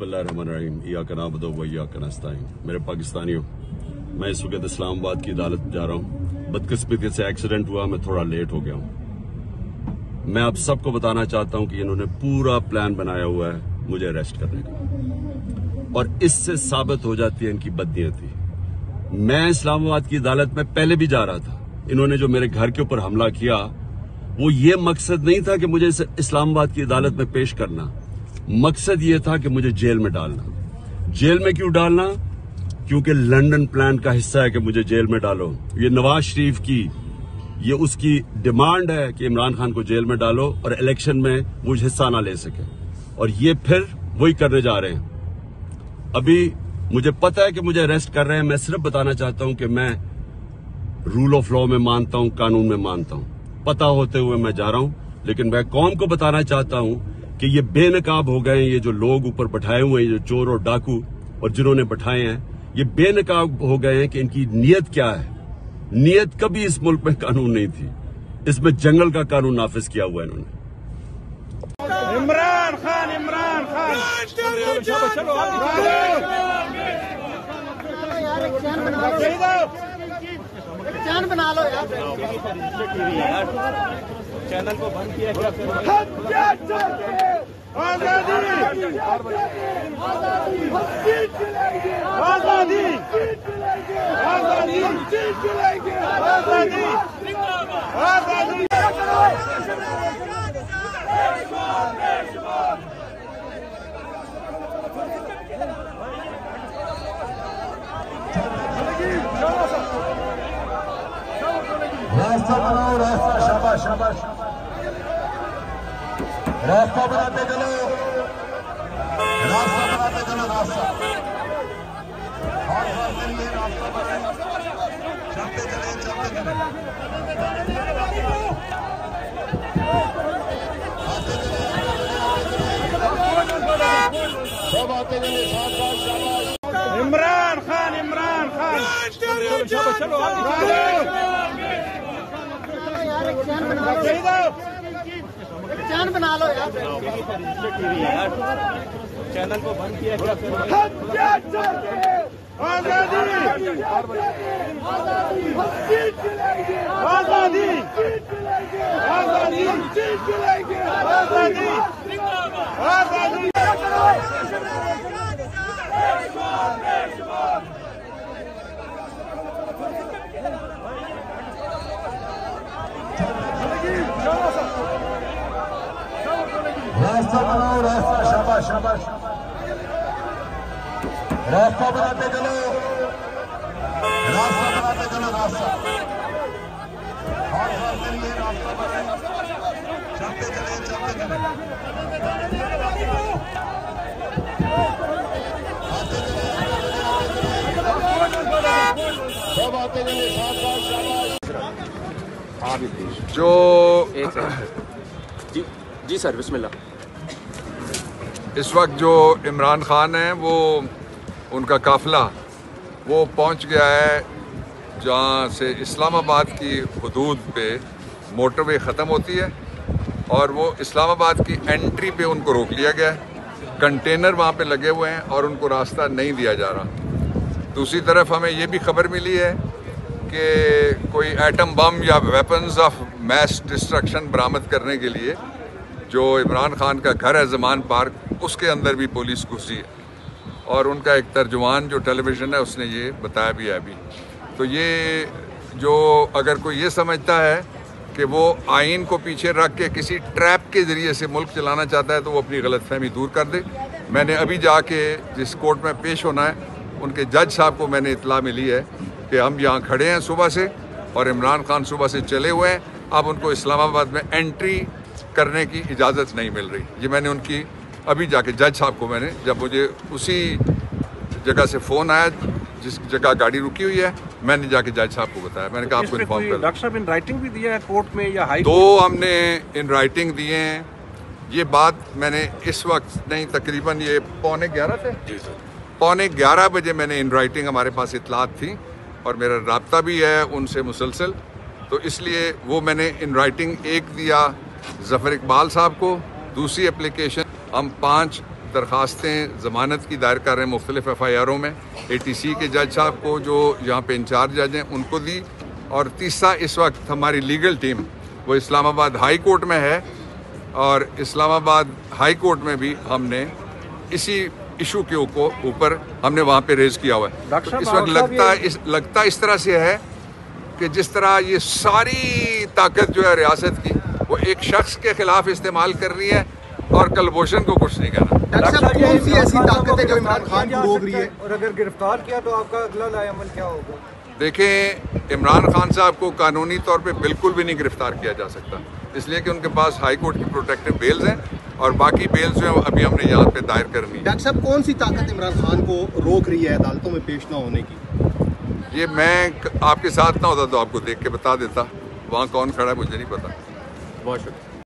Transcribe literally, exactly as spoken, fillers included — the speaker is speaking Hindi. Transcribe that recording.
बिस्मिल्लाहिर्रहमानिर्रहीम। मेरे पाकिस्तानियों, मैं इस वक्त इस्लामाबाद की अदालत जा रहा हूँ। बदकिस्मती से एक्सीडेंट हुआ, मैं थोड़ा लेट हो गया हूँ। मैं आप सबको बताना चाहता हूँ कि इन्होंने पूरा प्लान बनाया हुआ है मुझे अरेस्ट करने का, और इससे साबित हो जाती है इनकी बदनीयती। मैं इस्लामाबाद की अदालत में पहले भी जा रहा था। इन्होंने जो मेरे घर के ऊपर हमला किया, वो ये मकसद नहीं था कि मुझे इस्लामाबाद की अदालत में पेश करना, मकसद ये था कि मुझे जेल में डालना। जेल में क्यों डालना? क्योंकि लंदन प्लान का हिस्सा है कि मुझे जेल में डालो। ये नवाज शरीफ की, ये उसकी डिमांड है कि इमरान खान को जेल में डालो और इलेक्शन में वो हिस्सा ना ले सके, और ये फिर वही करने जा रहे हैं। अभी मुझे पता है कि मुझे अरेस्ट कर रहे हैं। मैं सिर्फ बताना चाहता हूं कि मैं रूल ऑफ लॉ में मानता हूं, कानून में मानता हूं, पता होते हुए मैं जा रहा हूं। लेकिन मैं कौम को बताना चाहता हूं कि ये बेनकाब हो गए हैं। ये जो लोग ऊपर बैठाए हुए हैं, जो चोर और डाकू और जिन्होंने बैठाए हैं, ये बेनकाब हो गए हैं कि इनकी नीयत क्या है। नीयत कभी इस मुल्क में कानून नहीं थी, इसमें जंगल का कानून नाफिज किया हुआ है इन्होंने। इमरान खान, इमरान खान, चलो बना लो यार, चैनल को बंद किया रास्ता बनाओ, रास्ता। शाबाश शाबाश, रास्ता बनाते चलो, रास्ता बनाते चलो, रास्ता हर रास्ते लिए रास्ता बनाए, चलते चले चलते चले सब आते चले साथ साथ। इमरान खान, इमरान खान, चलो चलो चलो चैन बना लो यार, चैनल को बंद किया। आजादी, आजादी, आजादी, आजादी, आजादी। रास्ता बनाओ, रास्ता। शाबाश शाबाश, रास्ता बनाते चलो, रास्ता बनाते चलो, रास्ता हर रास्ते लिए रास्ता बनाए, चलते चले चलते चले सब आते चले साथ साथ। शाबाश। जो जी जी सर, बिस्मिल्लाह। इस वक्त जो इमरान ख़ान हैं, वो उनका काफ़िला वो पहुंच गया है जहां से इस्लामाबाद की हदूद पे मोटरवे ख़त्म होती है, और वो इस्लामाबाद की एंट्री पे उनको रोक लिया गया है। कंटेनर वहां पे लगे हुए हैं और उनको रास्ता नहीं दिया जा रहा। दूसरी तरफ हमें ये भी खबर मिली है कि कोई एटम बम या वेपन्स ऑफ मैस डिस्ट्रक्शन बरामद करने के लिए जो इमरान खान का घर है जमान पार्क, उसके अंदर भी पुलिस घुसी है, और उनका एक तर्जुमान जो टेलीविज़न है उसने ये बताया भी है अभी। तो ये जो अगर कोई ये समझता है कि वो आइन को पीछे रख के किसी ट्रैप के ज़रिए से मुल्क चलाना चाहता है, तो वो अपनी गलतफहमी दूर कर दे। मैंने अभी जाके जिस कोर्ट में पेश होना है, उनके जज साहब को मैंने इतला मिली है कि हम यहाँ खड़े हैं सुबह से, और इमरान खान सुबह से चले हुए हैं, अब उनको इस्लामाबाद में एंट्री करने की इजाज़त नहीं मिल रही। ये मैंने उनकी अभी जाके जज साहब को, मैंने जब मुझे उसी जगह से फ़ोन आया जिस जगह गाड़ी रुकी हुई है, मैंने जाके जज साहब को बताया। मैंने कहा आपको इन्फॉर्म कर। डॉक्टर साहब इन राइटिंग भी दिया है कोर्ट में या हाई? दो हमने इन राइटिंग दिए हैं। ये बात मैंने इस वक्त नहीं, तकरीबन ये पौने ग्यारह थे पौने ग्यारह बजे मैंने इन राइटिंग, हमारे पास इतलात थी और मेरा रब्ता भी है उनसे मुसलसल, तो इसलिए वो मैंने इन राइटिंग एक दिया जफ़र इकबाल साहब को। दूसरी एप्लीकेशन हम पाँच दरख्वास्तें ज़मानत की दायर कर रहे हैं मुख्तलिफ़ एफ़ आई आरों में। ए टी सी के जज साहब को जो यहाँ पे इंचार्ज जज हैं उनको दी, और तीसरा इस वक्त हमारी लीगल टीम वो इस्लामाबाद हाई कोर्ट में है, और इस्लामाबाद हाई कोर्ट में भी हमने इसी इशू के ऊपर हमने वहाँ पे रेज़ किया हुआ है। तो इस वक्त लगता इस लगता इस तरह से है कि जिस तरह ये सारी ताकत जो है रियासत की वो एक शख्स के खिलाफ इस्तेमाल कर रही है और कुलभूषण को कुछ नहीं करना। डॉक्टर साहब, कौन सी ऐसी ताकत है जो इमरान खान को रोक रही है, और अगर गिरफ्तार किया तो आपका अगला लायमल क्या होगा? देखें, इमरान खान साहब को कानूनी तौर पे बिल्कुल भी नहीं गिरफ्तार किया जा सकता, इसलिए कि उनके पास हाई कोर्ट की प्रोटेक्टिव बेल्स हैं और बाकी बेल्स जो हैं अभी हमने यहाँ पे दायर करनी है। डॉक्टर साहब, कौन सी ताकत इमरान खान को रोक रही है अदालतों में पेश ना होने की? ये मैं आपके साथ ना होता तो आपको देख के बता देता, वहाँ कौन खड़ा है मुझे नहीं पता। बहुत शुक्रिया।